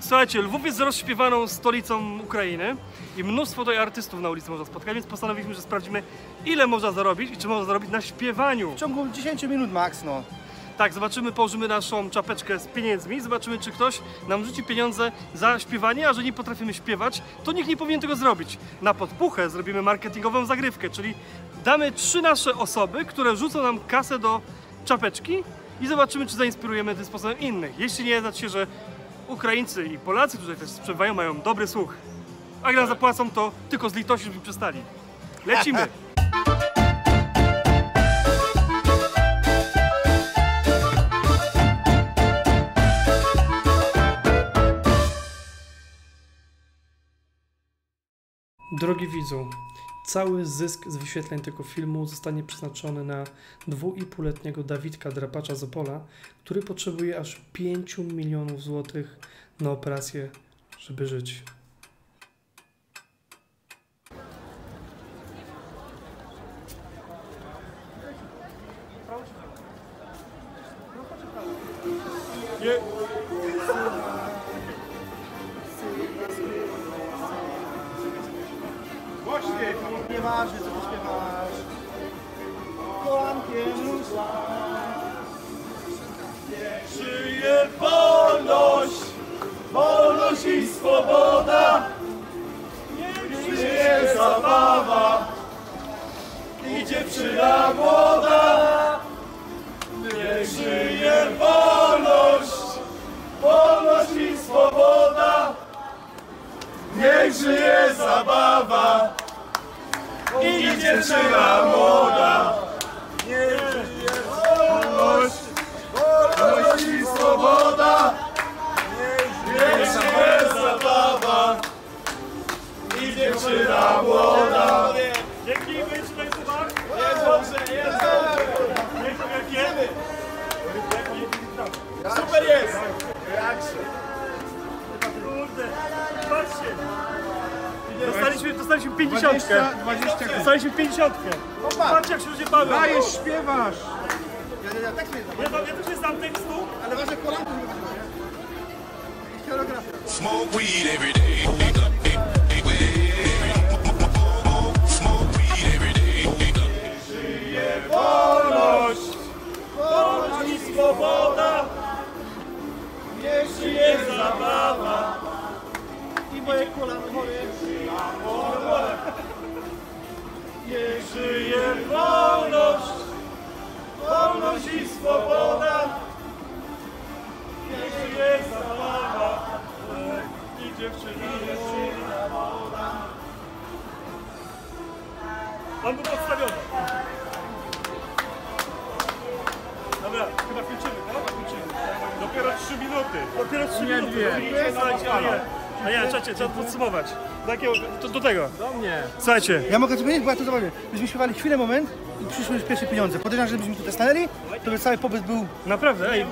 Słuchajcie, Lwów jest rozśpiewaną stolicą Ukrainy i mnóstwo tutaj artystów na ulicy można spotkać, więc postanowiliśmy, że sprawdzimy, ile można zarobić i czy można zarobić na śpiewaniu. W ciągu 10 minut maks, no. Tak, zobaczymy, położymy naszą czapeczkę z pieniędzmi, zobaczymy, czy ktoś nam rzuci pieniądze za śpiewanie, a że nie potrafimy śpiewać, to nikt nie powinien tego zrobić. Na podpuchę zrobimy marketingową zagrywkę, czyli damy 3 nasze osoby, które rzucą nam kasę do czapeczki i zobaczymy, czy zainspirujemy tym sposobem innych. Jeśli nie, znaczy się, że Ukraińcy i Polacy, którzy też sprzedają, mają dobry słuch. A jak zapłacą, to tylko z litości, żeby przestali. Lecimy! Drogi widzu, cały zysk z wyświetleń tego filmu zostanie przeznaczony na 2,5-letniego Dawidka Drapacza z Opola, który potrzebuje aż 5 milionów złotych na operację, żeby żyć. Nieważne, co ty śpiewasz, kolankiem rusza. Niech żyje wolność, wolność i swoboda. Niech żyje zabawa i dziewczyna młoda. Niech żyje wolność, wolność i swoboda. Niech żyje zabawa i dziewczyna młoda. Niech żyje wolność, wolność i swoboda. Niech żyje zabawa i dziewczyna młoda. Dzięki, wyjdźmy chyba. Jest dobrze, jest dobrze. Nie wiem, jak jemy. Super jest. Kurde, patrzcie. Dostaliśmy 50-tkę. Dostaliśmy 50-tkę. Patrz, jak się ludzie bawią. Dajesz, śpiewasz. Ja też nie znam tekstu, ale wasze kolanki nie choreografia. Żyje wolność, wolność i swoboda. Niech żyje zabawa. I moje kolana chore. Niech żyje wolność, wolność i swoboda. Niech żyje zabawa i dziewczyna młoda. Mam go podstawiony. Dobra, chyba kończymy, tak? Dopiero 3 minuty. Dopiero 3 minuty. A ja, czacie, trzeba podsumować. Do tego. Do mnie. Słuchajcie. Ja mogę zmienić, bo ja to zobaczę. Byśmy śpiewali chwilę, moment i przyszły już pierwsze pieniądze. Podejrzewam, że byśmy tutaj stanęli, to by cały pobyt był... Naprawdę? Ej,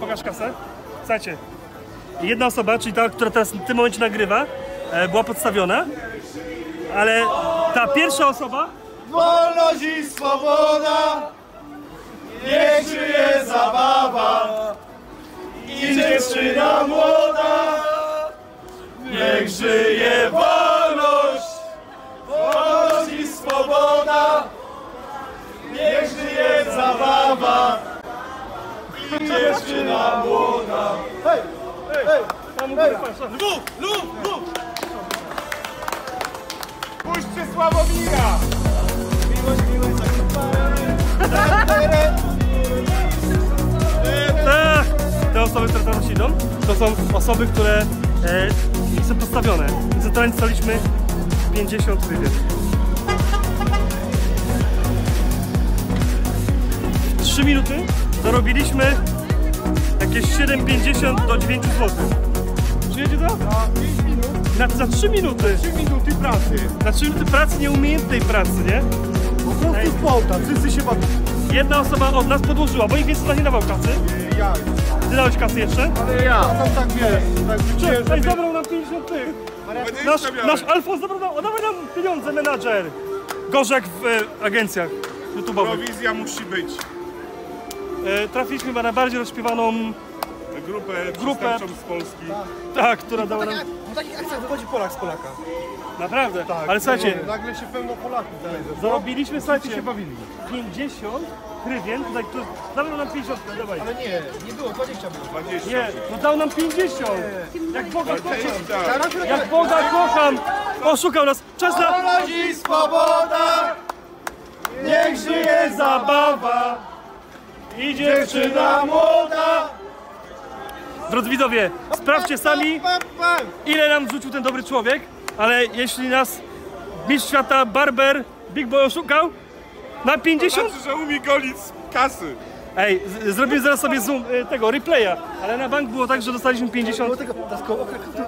pokaż kasę. Słuchajcie. Jedna osoba, czyli ta, która teraz w tym momencie nagrywa, była podstawiona, ale ta pierwsza osoba... Wolność i swoboda, niech żyje zabawa i dziewczyna młoda. Niech żyje wolność, wolność i swoboda. Niech żyje zabawa i dziewczyna młoda. Hej, hej, hej, tam góra. Lwów, Lwów, Lwów. Puśćcie Sławomira. Miłość, miłość, zakopane. Te osoby, które tam siedzą, to są osoby, które są postawione. I za to staliśmy 50 wybieg. 3 minuty zarobiliśmy jakieś 7,50 do 9 zł. Przyjedzie to? Za 3 minuty. 3 minuty pracy. Za 3 minuty pracy, nieumiejętnej pracy, nie? Po prostu spłata, wszyscy się bawią. Jedna osoba od nas podłożyła, bo ich więcej nas nie dawał kasy. Ja. Ty dałeś kasy jeszcze? Ale ja. A tam tak wiesz. Tak żeby... Zabrał nam 50 tych. Nasz Alfonso zabrał nam pieniądze, menadżer. Gorzej jak w agencjach YouTube'owych. Prowizja musi być. Trafiliśmy chyba na bardziej rozśpiewaną grupę z Polski. Tak, która dała nam... Taki akcent wychodzi Polak z Polaka. Naprawdę? Tak, ale słuchajcie... Nagle się pełno Polaków. Zarobiliśmy, słuchajcie, się bawili. 50 hrywien, tutaj ktoś... Dał nam 50, dawaj. Ale nie, nie było, 20 było. 20. Nie, no dał nam 50. Nie. Jak Boga kocham. Jak Boga kocham. Oszukał nas. Czesna... Narodzi swoboda, niech żyje zabawa i dziewczyna młoda. Drodzy widzowie, sprawdźcie sami, ile nam wrzucił ten dobry człowiek, ale jeśli nas mistrz świata Barber Big Boy oszukał na 50... To znaczy, że umie golić z kasy. Ej, zrobimy zaraz sobie zoom tego replaya, ale na bank było tak, że dostaliśmy 50...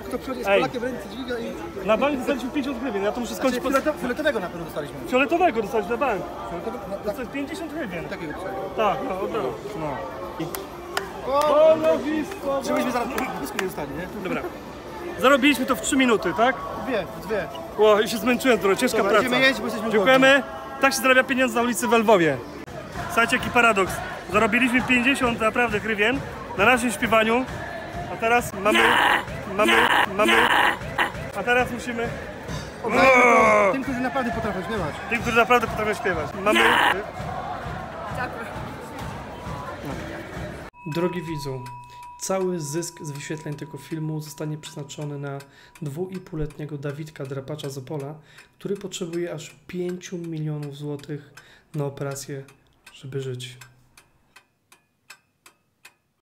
Kto przychodzi z Polakiem w ręce dźwiga i... Na bank dostaliśmy 50 hrywien, ja to muszę skończyć... Fioletowego na pewno dostaliśmy. Fioletowego dostaliśmy na bank. Dostaliśmy 50 hrywien. Takiego przejdę. Tak, no, od razu. Polowisko! Żebyśmy zaraz blisko nie dostali, nie? Dobra. Zarobiliśmy to w 3 minuty, tak? Dwie. O, już się zmęczyłem trochę, ciężka praca. Będziemy jeść, bo jesteśmy Dziękujemy. Głodni. Tak się zarabia pieniądze na ulicy w Lwowie. Słuchajcie, jaki paradoks. Zarobiliśmy 50 naprawdę hrywien na naszym śpiewaniu, a teraz mamy... A teraz musimy... Tym, którzy naprawdę potrafią śpiewać. Mamy... Drogi widzu, cały zysk z wyświetleń tego filmu zostanie przeznaczony na 2,5-letniego Dawidka Drapacza z Opola, który potrzebuje aż 5 milionów złotych na operację, żeby żyć.